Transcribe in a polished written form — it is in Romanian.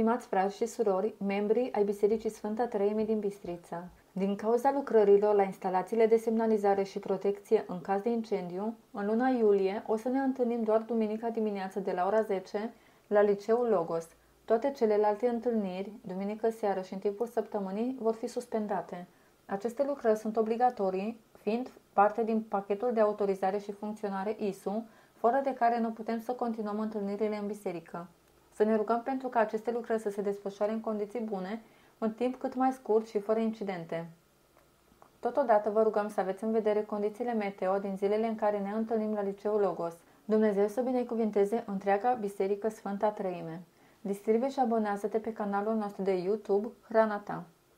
Stimați frați și surori, membrii ai Bisericii Sfânta Treime din Bistrița, din cauza lucrărilor la instalațiile de semnalizare și protecție în caz de incendiu, în luna iulie o să ne întâlnim doar duminica dimineață de la ora 10 la Liceul Logos. Toate celelalte întâlniri, duminică seară și în timpul săptămânii, vor fi suspendate. Aceste lucrări sunt obligatorii, fiind parte din pachetul de autorizare și funcționare ISU, fără de care nu putem să continuăm întâlnirile în biserică. Să ne rugăm pentru ca aceste lucrări să se desfășoare în condiții bune, în timp cât mai scurt și fără incidente. Totodată vă rugăm să aveți în vedere condițiile meteo din zilele în care ne întâlnim la Liceul Logos. Dumnezeu să binecuvinteze întreaga Biserică Sfânta Treime. Distribuie și abonează-te pe canalul nostru de YouTube, Hrana Ta.